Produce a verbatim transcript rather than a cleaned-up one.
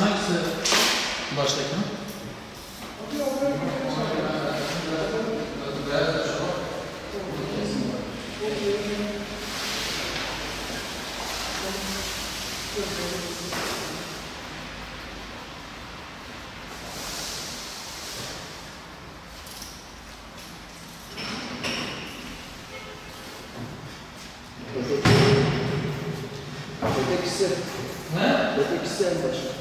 Hangisi baştaki mi? Ötekisi. He? Ötekisi en başta.